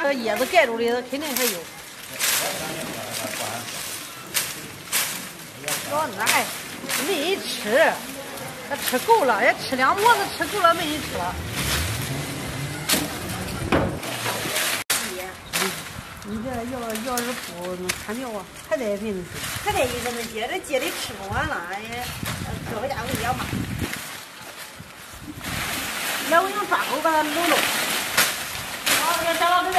那叶子盖住的肯定还有。老难，没人吃，那吃够了，也吃两馍子吃够了，没人吃了。姐，你这要是不砍掉啊，还得一盆子，还得一盆子姐，这姐得吃不完了，哎呀，搁回家喂养吧。来，我用抓钩把它搂搂。好，这个大哥这边，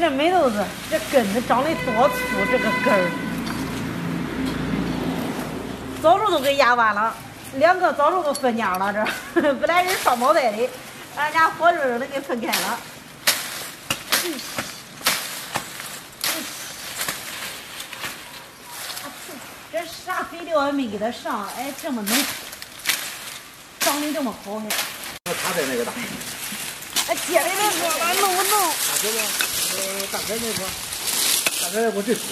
这梅豆子，这根子长得多粗，这个根儿，枣树都给压弯了，两个枣树都分家了，这本来是双胞胎的，让人家活生生的给分开了。这啥肥料也没给它上，哎，这么嫩，长得这么好还。他在那个大。哎，姐的那个弄不弄？大姐呢？大概那锅最粗，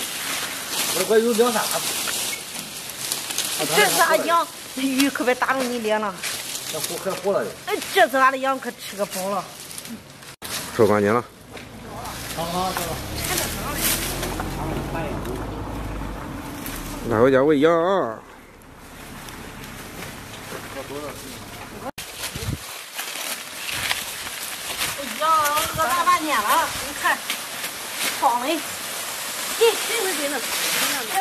我有两三把。这次俺羊鱼可别打中你脸了。那活还活了的。哎，这次俺的羊可吃个饱了。收干净了。好，走了。拿回家喂羊啊。我大半天了，你看，慌嘞！对，这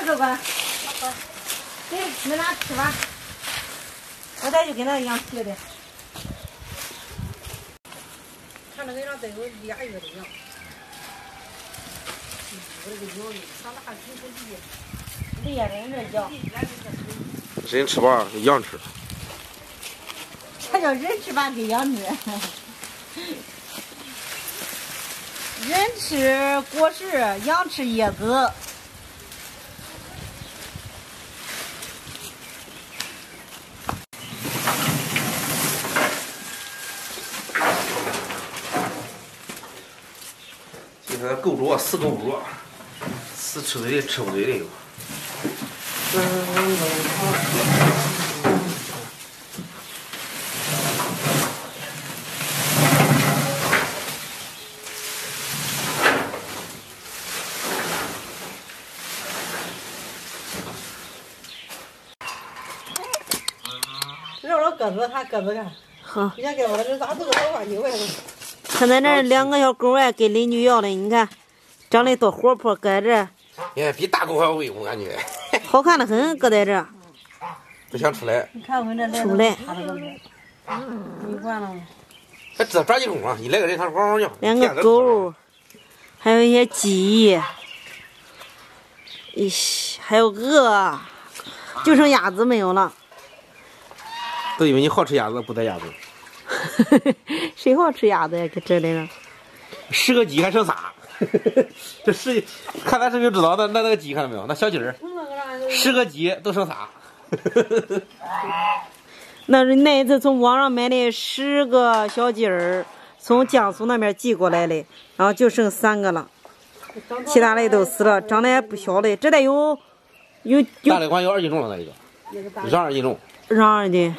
个吧，对，你拿吃吧，我再去给那羊切的。看那个羊得有2个月的羊，我这个羊上哪去不去？猎人这羊，人吃吧，给羊吃。这叫人吃吧，给羊吃。人吃果实，羊吃叶子。现在够着死够着，死吃嘴的吃不嘴的。鸽子看鸽子看，好，你看给我这咋都是老花鸡外头。看咱这2个小狗哎，给邻居要的，你看，长得多活泼，搁这。哎，比大狗还威武，感觉。好看的很，搁在这。不想出来。你看我们这来。出来。你惯了吗？还这抓鸡公啊！一来个人，它汪汪叫。2个狗，还有一些鸡，咦，还有鹅，就剩鸭子没有了。都以为你好吃鸭子，不带鸭子。谁好吃鸭子呀？给这里了。10个鸡还剩仨，这是看咱视频知道的。那个鸡看到没有？那小鸡儿，10个鸡都剩仨。那是那一次从网上买的10个小鸡儿，从江苏那边寄过来的，然后就剩3个了，其他的都死了，长得还不小的，这得有大的管有2斤重了，那一个，让2斤重。嚷嚷的。